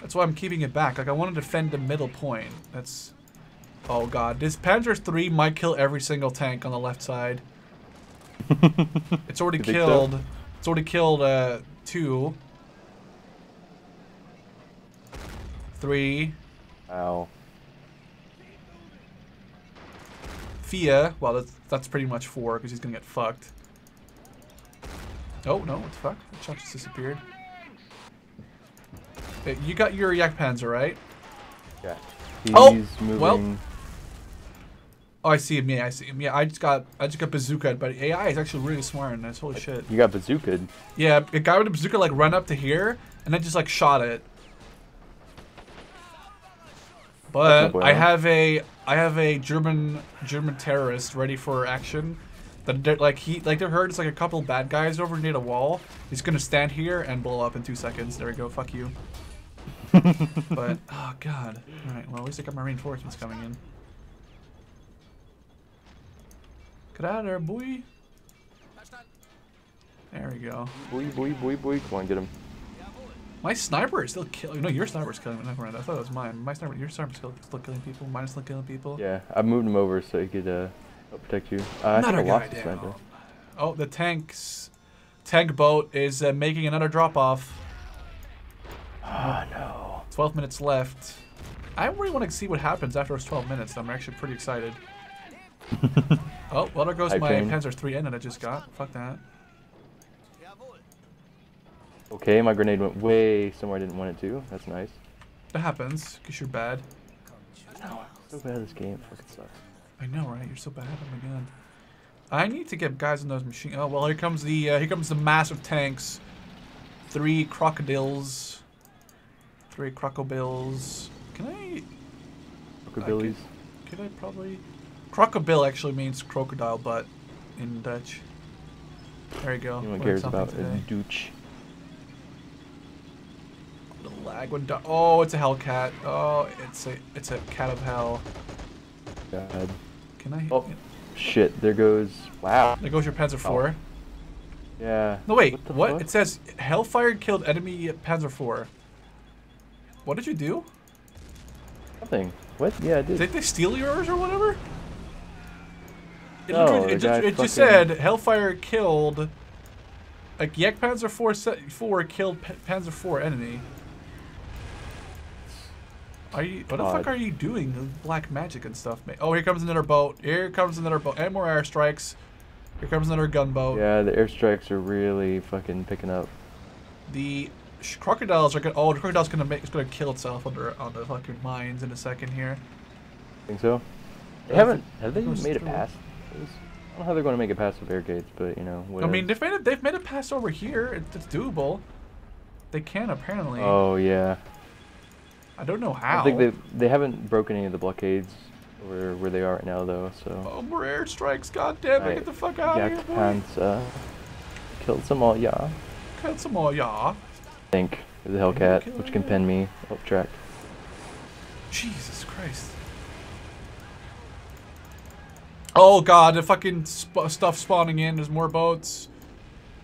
That's why I'm keeping it back. Like, I want to defend the middle point. That's... Oh, God. This Panzer three might kill every single tank on the left side. It's already killed... So? It's already killed, uh... two, three, ow, Fia. Well, that's that's pretty much four because he's gonna get fucked. Oh no! What the fuck? The shot just disappeared. Hey, you got your Jagdpanzer, right? Yeah. He's oh, moving. Well. Oh, I see him. Yeah, I see him. Yeah, I just got I just got bazookaed, but A I is actually really smart. That's holy shit. You got bazookaed. Yeah, a guy with a bazooka like ran up to here and then just like shot it. But I have a I have a German German terrorist ready for action. That like he like they heard it's like a couple bad guys over near the wall. He's gonna stand here and blow up in two seconds. There we go. Fuck you. But oh god. All right. Well, at least I got my reinforcements coming in. Get out of there, boy. There we go. Boy, boy, boy, boy. Come on, get him. My sniper is still killing. No, your sniper's killing me. I thought it was mine. My sniper, your sniper's still, still killing people. Mine is still killing people. Yeah, I moved him over so he could uh, help protect you. Uh, Not I a good idea. Sniper. Oh, the tanks, tank boat is uh, making another drop off. Oh no. twelve minutes left. I really want to see what happens after those twelve minutes. I'm actually pretty excited. Oh, well, there goes I my trained. Panzer three in that I just got. Fuck that. Okay, my grenade went way somewhere I didn't want it to. That's nice. That happens, because you're bad. No, I'm so bad at this game. It fucking sucks. I know, right? You're so bad. Oh, my god. I need to get guys in those machines. Oh, well, here comes the uh, here comes the massive tanks. Three crocodiles. Three crocobills. Can I... Crocobillies. I could, could I probably... Crocobill actually means crocodile butt in Dutch. There you go. Anyone cares about a douche. The lag went down. Oh, it's a Hellcat. Oh, it's a it's a cat of hell. God. Can I? Oh, shit! There goes. Wow. There goes your Panzer four. Oh. Yeah. No wait. What? what? It says Hellfire killed enemy Panzer four. What did you do? Nothing. What? Yeah, I did. Did they steal yours or whatever? It, no, it, just, it just said Hellfire killed. Like Jagdpanzer four killed Panzer four enemy. Are you? What God. the fuck are you doing? With black magic and stuff, mate. Oh, here comes another boat. Here comes another boat. And more airstrikes. Here comes another gunboat. Yeah, the airstrikes are really fucking picking up. The crocodiles are gonna. Oh, the crocodile's gonna make. It's gonna kill itself under on the fucking mines in a second here. Think so? They haven't. Have they made a pass? I don't know how they're going to make it past the barricades, but you know. Whatever. I mean, they've made it. They've made it pass over here. It, it's doable. They can apparently. Oh yeah. I don't know how. I think they they haven't broken any of the blockades where where they are right now though. So. Oh, more airstrikes! Goddamn! Right. Get the fuck out of here, boy. Jagdpanzer. Killed some all, yeah. Killed some all, yeah. I think there's a Hellcat, okay. Which can pin me up track. Jesus Christ. Oh god, the fucking sp stuff spawning in. There's more boats.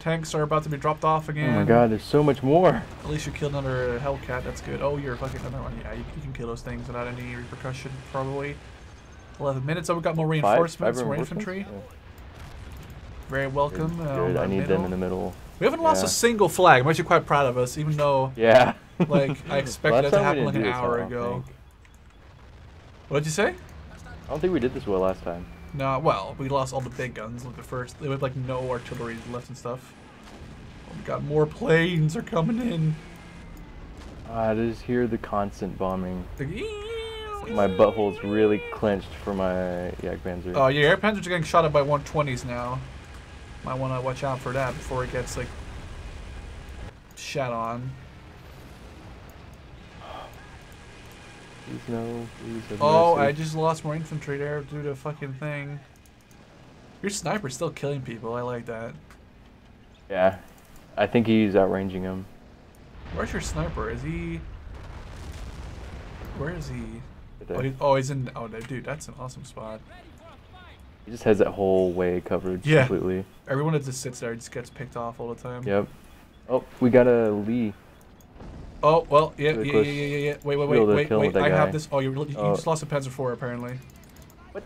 Tanks are about to be dropped off again. Oh my god, there's so much more. At least you killed another Hellcat. That's good. Oh, you're fucking another one. Yeah, you, you can kill those things without any repercussion, probably. Eleven minutes. Oh, we got more reinforcements. Five, five more reinforcements? infantry. Yeah. Very welcome. Good. Good. Uh, I need middle. them in the middle. We haven't lost yeah. a single flag. I'm actually quite proud of us, even though. Yeah. Like I expected that to happen like an hour well, ago. What did you say? I don't think we did this well last time. No, well, we lost all the big guns like the first. They had like no artillery left and stuff. Oh my god, more planes are coming in. I just hear the constant bombing. The my butthole's really clenched for my Jagdpanzer. Oh, yeah, your Jagdpanzer's getting shot at by one twenties now. Might want to watch out for that before it gets like shot on. Please no, please have oh, mercy. I just lost more infantry there due to a fucking thing. Your sniper's still killing people. I like that. Yeah, I think he's outranging him. Where's your sniper? Is he? Where is he? Oh, he's, oh, he's in. Oh, dude, that's an awesome spot. He just has that whole way covered yeah. completely. Everyone that just sits there just gets picked off all the time. Yep. Oh, we got a Lee. Oh, well, yeah, yeah, yeah, yeah, yeah, wait, wait, wait, wait, wait, wait I guy. have this, oh, you, you, you oh. just lost a Panzer four, apparently. What?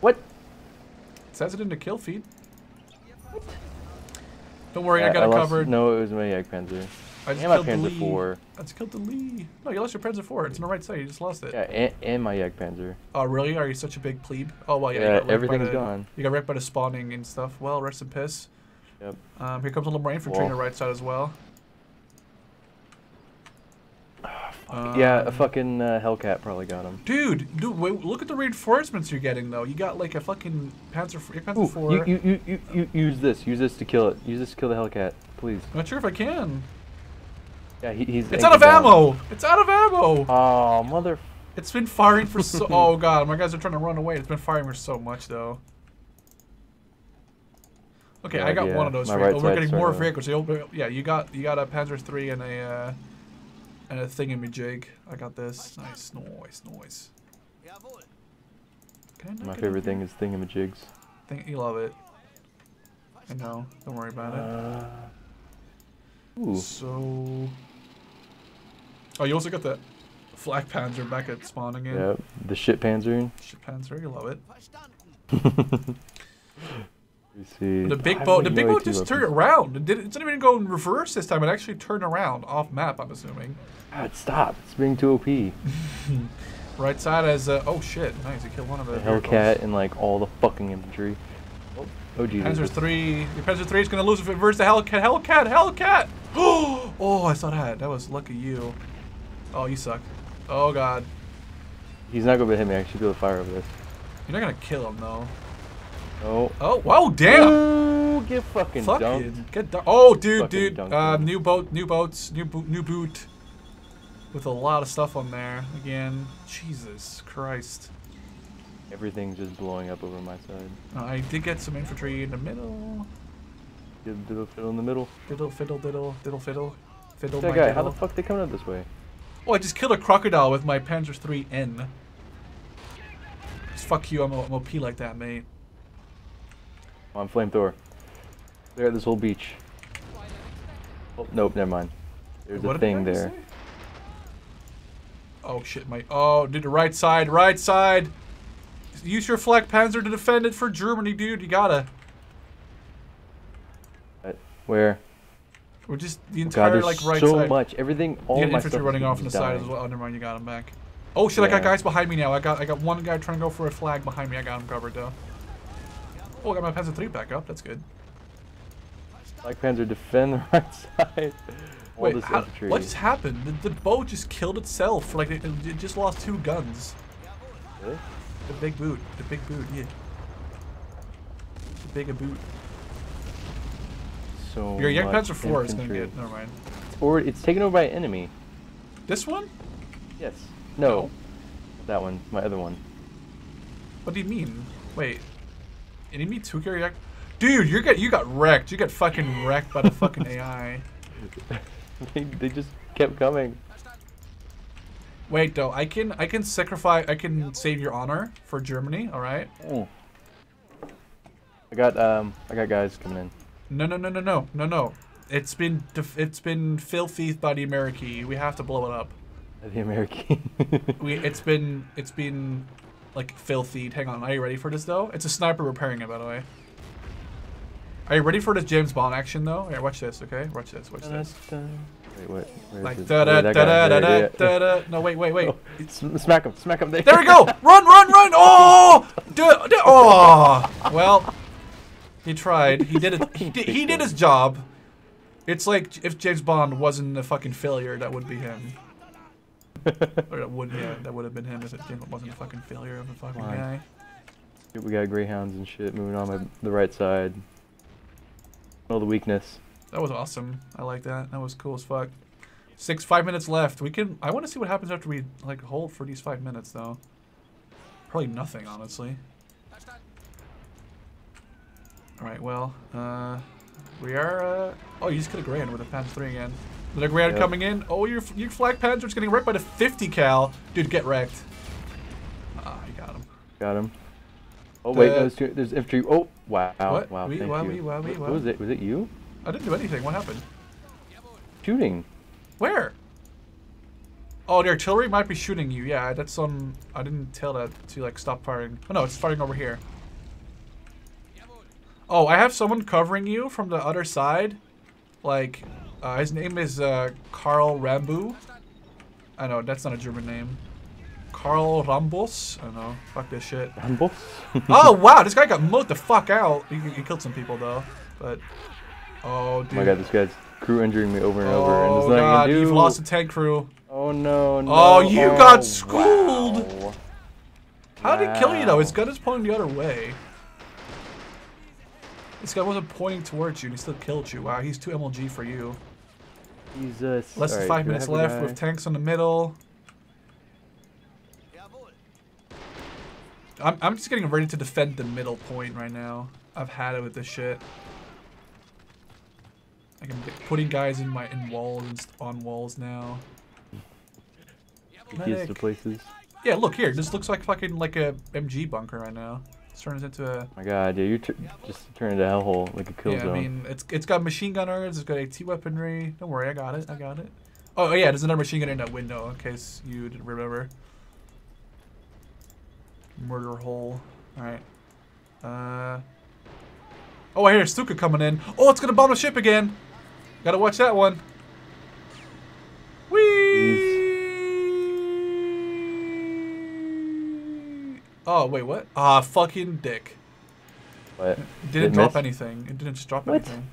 What? It says it in the kill feed. What? Don't worry, I, I got I it lost, covered. No, it was my Jagdpanzer. I just and my Panzer four. I just killed the Lee. No, you lost your Panzer four. It's on the right side. You just lost it. Yeah, and, and my Jagdpanzer. Oh, really? Are you such a big plebe? Oh, well, yeah. yeah you got everything's the, gone. You got wrecked by the spawning and stuff. Well, rest in piss. Yep. Um, here comes a little more infantry Whoa. on the right side as well. Um, yeah, a fucking uh, Hellcat probably got him. Dude, dude, wait, look at the reinforcements you're getting though. You got like a fucking Panzer four. You, you, you, you, you use this. Use this to kill it. Use this to kill the Hellcat, please. I'm not sure if I can. Yeah, he, he's. It's out of down. ammo. It's out of ammo. Oh mother. It's been firing for so. Oh god, my guys are trying to run away. It's been firing for so much though. Okay, yeah, I got yeah. one of those. Right oh, we're getting more vehicles. Yeah, you got you got a Panzer three and a. Uh, And a thingamajig. I got this. Nice, noise, noise. My favorite thing is thingamajigs. Think you love it. I know. Don't worry about uh, it. Ooh. So. Oh, you also got the Flakpanzer back at spawn again. Yep. The shit panzer. Shit panzer. You love it. You see. The big boat. The big boat just turned around. It didn't, it didn't even go in reverse this time. It actually turned around off map. I'm assuming. God, stop! It's being too O P. Right side as uh, oh shit! Nice, you killed one of the Hellcat and like all the fucking infantry. Oh, oh Jesus! Panzer three. Your Panzer three is gonna lose if it versus the Hellcat. Hellcat! Hellcat! Oh, I saw that. That was lucky you. Oh, you suck. Oh god. He's not gonna hit me. I should be able to fire over this. You're not gonna kill him though. Oh. Oh, whoa, damn! Ooh, get fucking Fuck dunked. Get dun oh, dude, fucking dude. Uh, new boat, new boats, new boot, new boot. With a lot of stuff on there. Again, Jesus Christ. Everything's just blowing up over my side. Uh, I did get some infantry in the middle. Diddle, diddle, fiddle in the middle. Diddle, fiddle, diddle, diddle, fiddle. Fiddle, that guy, diddle. How the fuck they coming up this way? Oh, I just killed a crocodile with my Panzer three N. Just fuck you, I'm, I'm O P like that, mate. On flamethrower. There, this whole beach. Oh, nope, never mind. There's what a thing there. Say? Oh shit, my. Oh, dude, the right side, right side! Use your Flakpanzer to defend it for Germany, dude. You gotta. Where? We're just the entire, oh God, like, right so side. So much. Everything, all you got my infantry stuff running off on the dying. side as well. Oh, never mind, you got him back. Oh shit, yeah. I got guys behind me now. I got I got one guy trying to go for a flag behind me. I got him covered, though. Oh, I got my Panzer three back up. That's good. Flakpanzer, defend the right side. All Wait, how, what just happened? The, the boat just killed itself. Like it, it just lost two guns. Really? The big boot. The big boot. Yeah. The big boot. So your Jagdpanzer four is gonna get. Never mind. Or it's taken over by an enemy. This one? Yes. No. no. That one. My other one. What do you mean? Wait. Enemy two carry Jagd. Dude, you got you got wrecked. You got fucking wrecked by the fucking A I. they, they just kept coming. Wait, though, I can I can sacrifice. I can save your honor for Germany. All right. Ooh. I got um I got guys coming in. No no no no no no no. It's been def it's been filthy by the American. We have to blow it up. The American. we it's been it's been like filthy. Hang on. Are you ready for this though? It's a sniper repairing it, by the way. Are you ready for this James Bond action though? Here, watch this, okay? Watch this, watch this. Wait, wait. Like da da da da da da da da. No, wait, wait, wait. Smack him, smack him. There we go! Run, run, run! Oh! Oh! Well, he tried. He did it. He did. He did his job. It's like if James Bond wasn't a fucking failure, that would be him. Or that would, yeah, that would have been him if James Bond wasn't a fucking failure of a fucking guy. We got Greyhounds and shit moving on my, the right side. All the weakness. That was awesome. I like that. That was cool as fuck. Six, five minutes left. We can. I want to see what happens after we like hold for these five minutes, though. Probably nothing, honestly. All right. Well, uh, we are. Uh, oh, you just got a Greyhound with a Panzer three again. Another Greyhound yep. coming in. Oh, your your Flakpanzer's getting wrecked by the fifty cal. Dude, get wrecked. Ah, oh, you got him. Got him. Oh wait, no, there's, two, there's infantry. Oh wow, what? wow, we, thank wow, you. We, wow, we, what, wow. was it? Was it you? I didn't do anything. What happened? Shooting. Where? Oh, the artillery might be shooting you. Yeah, that's on. I didn't tell that to like stop firing. Oh no, it's firing over here. Oh, I have someone covering you from the other side. Like, uh, his name is uh, Karl Rambo. I know, that's not a German name. Karl Rambos? I don't know. Fuck this shit. Rambos? Oh, wow. This guy got mowed the fuck out. He, he killed some people, though. But, oh, dude. Oh, my God. This guy's crew injuring me over and oh, over. And there's nothing God, you do. You've lost a tank crew. Oh, no, no. Oh, you oh, got schooled. Wow. How did he kill you, though? His gun is pointing the other way. This guy wasn't pointing towards you, and he still killed you. Wow, he's two M L G for you. Jesus. Less than five minutes left with tanks in the middle. I'm, I'm just getting ready to defend the middle point right now. I've had it with this shit. Like, I'm putting guys in my in walls on walls now. Medic. The places. Yeah, look here. This looks like fucking like a M G bunker right now. This turns into a. Oh my God, dude, you t just turned into a hellhole like a kill yeah, zone. Yeah, I mean, it's it's got machine gunners. It's got AT weaponry. Don't worry, I got it. I got it. Oh yeah, there's another machine gun in that window in case you didn't remember. Murder hole. All right. Uh. Oh, I hear Stuka coming in. Oh, it's gonna bomb the ship again. Gotta watch that one. Whee! Oh, wait, what? Ah, fucking dick. What? It didn't it drop miss? anything. It didn't just drop what? anything.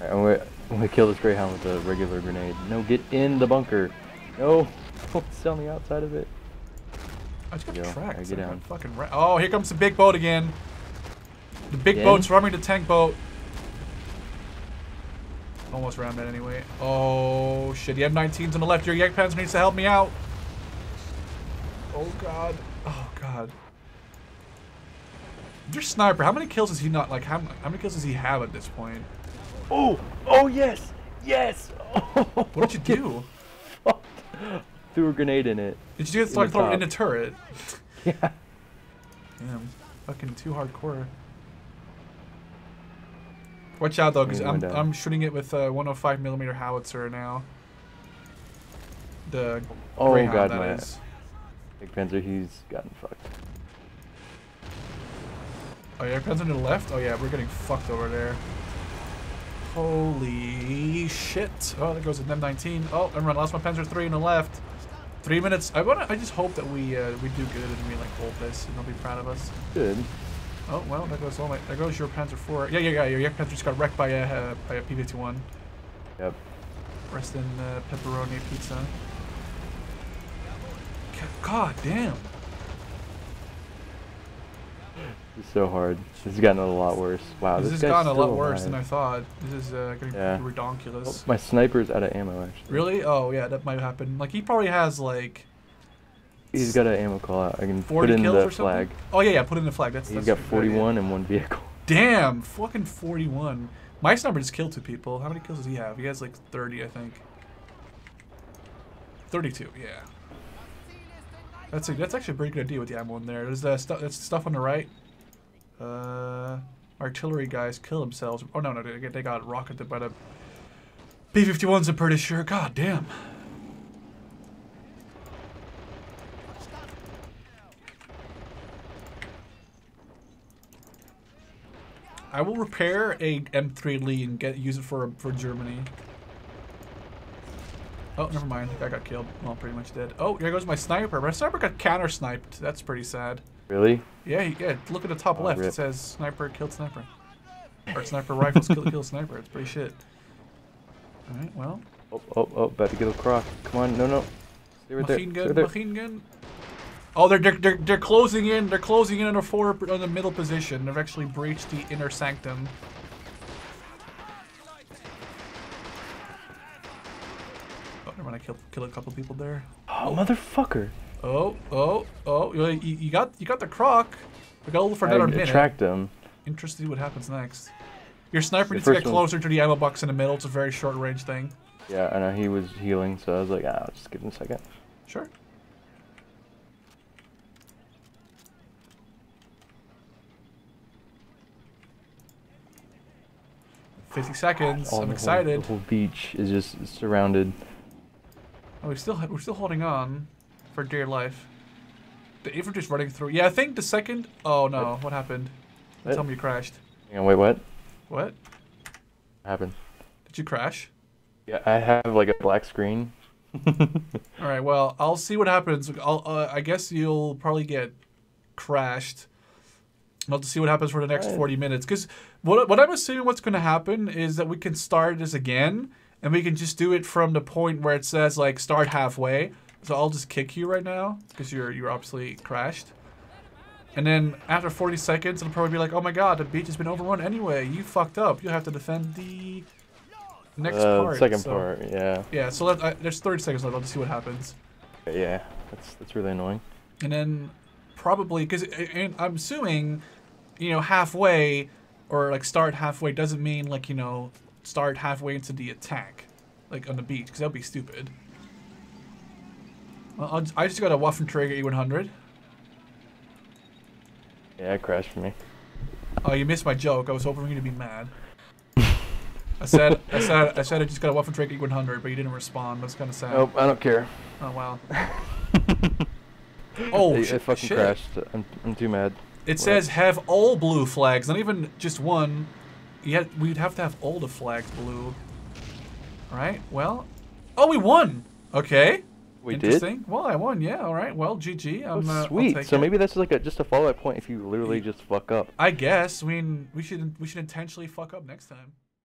Alright, I'm gonna, I'm gonna kill this Greyhound with a regular grenade. No, get in the bunker. No, don't sell me outside of it. I just got Yo, tracked. Right, get down. Fucking ra oh, here comes the big boat again. The big again? boat's running the tank boat. Almost rammed it anyway. Oh, shit. The M nineteen's on the left. Your Jagdpanzer needs to help me out. Oh God! Oh God! Your sniper. How many kills is he not like? How, how many kills does he have at this point? Oh! Oh yes! Yes! Oh. What did you do? Oh. Threw a grenade in it. Did you do it? Like throw it in a turret? Yeah. Damn! Fucking too hardcore. Watch out though, because I'm down. I'm shooting it with a one oh five millimeter howitzer now. The oh Greyhound, God, that my. Is. Panzer, he's gotten fucked. Oh, yeah, Panzer to the left? Oh, yeah, we're getting fucked over there. Holy shit. Oh, there goes an M nineteen. Oh, everyone, lost my Panzer three on the left. Three minutes. I wanna. I just hope that we uh, we do good and we, like, hold this and they'll be proud of us. Good. Oh, well, there goes all my. There goes your Panzer four. Yeah, yeah, yeah, your Jagdpanzer just got wrecked by a, uh, by a P fifty-one. Yep. Rest in uh, pepperoni pizza. God damn. It's so hard. This has gotten a lot worse. Wow, this, this has gotten a lot worse alive. than I thought. This is uh, getting yeah. redonkulous. Oh, my sniper's out of ammo, actually. Really? Oh, yeah, that might happen. Like, he probably has, like... He's got an ammo call out. I can put in the flag. Oh, yeah, yeah, put in the flag. That's, He's that's got forty-one in one vehicle. Damn, fucking forty-one. My sniper just killed two people. How many kills does he have? He has, like, thirty, I think. thirty-two, yeah. That's, a, that's actually a pretty good idea with the ammo in there. There's uh, stu that's stuff on the right. Uh, artillery guys kill themselves. Oh, no, no, they, they got rocketed by the P fifty-ones, I'm pretty sure. God damn. I will repair a M three Lee and get use it for, for Germany. Oh, never mind. I got killed. Well, pretty much dead. Oh, here goes my sniper. My sniper got counter-sniped. That's pretty sad. Really? Yeah, yeah. Look at the top oh, left. Rip. It says sniper killed sniper. Or sniper rifles kill, kill sniper. It's pretty shit. All right, well. Oh, oh, oh. About to get a croc. Come on. No, no. Stay right machine there. gun. Right machine there. gun. Oh, they're, they're, they're, they're closing in. They're closing in on the, four, on the middle position. They've actually breached the inner sanctum. When I kill kill a couple people there. Oh, motherfucker! Oh, oh, oh! You, you got you got the croc. We got a little for another minute. I tracked him. Interesting, what happens next? Your sniper needs to get closer to the ammo box in the middle. It's a very short range thing. Yeah, I know he was healing, so I was like, ah, I'll just give him a second. Sure. Fifty seconds. Oh, I'm the excited. Whole, the whole beach is just surrounded. Oh, we're still we're still holding on for dear life. The infantry's running through. Yeah, I think the second... Oh, no. What, what happened? What? Tell me you crashed. Hang on, wait, what? What? What happened? Did you crash? Yeah, I have, like, a black screen. Alright, well, I'll see what happens. I'll, uh, I guess you'll probably get crashed. I'll just see what happens for the next right. forty minutes. Because what, what I'm assuming what's going to happen is that we can start this again, and we can just do it from the point where it says, like, start halfway. So I'll just kick you right now, because you're, you're obviously crashed. And then after forty seconds, it'll probably be like, oh my god, the beach has been overrun anyway. You fucked up. You'll have to defend the... Next uh, part. Second so. part, yeah. Yeah, so let, uh, there's thirty seconds left. I'll just see what happens. Yeah, that's that's really annoying. And then probably, because I'm assuming, you know, halfway or like start halfway doesn't mean like, you know, start halfway into the attack, like on the beach, because that would be stupid. Well, I'll, I just got a Waffenträger E one hundred. Yeah, it crashed for me. Oh, you missed my joke. I was hoping you'd be mad. I said, I said, I said, I just got a Waffenträger E one hundred, but you didn't respond. That's kind of sad. Nope, I don't care. Oh wow. Oh it, sh it fucking shit. crashed. I'm, I'm too mad. It what? says have all blue flags, not even just one. Yet we'd have to have all the flags blue. All right. Well. Oh, we won. Okay. We Interesting. did. Well, I won. Yeah. All right. Well, G G. I'm, oh, sweet. Uh, so it. maybe that's like a, just a follow-up point if you literally yeah. just fuck up. I guess. I mean, we should we should intentionally fuck up next time.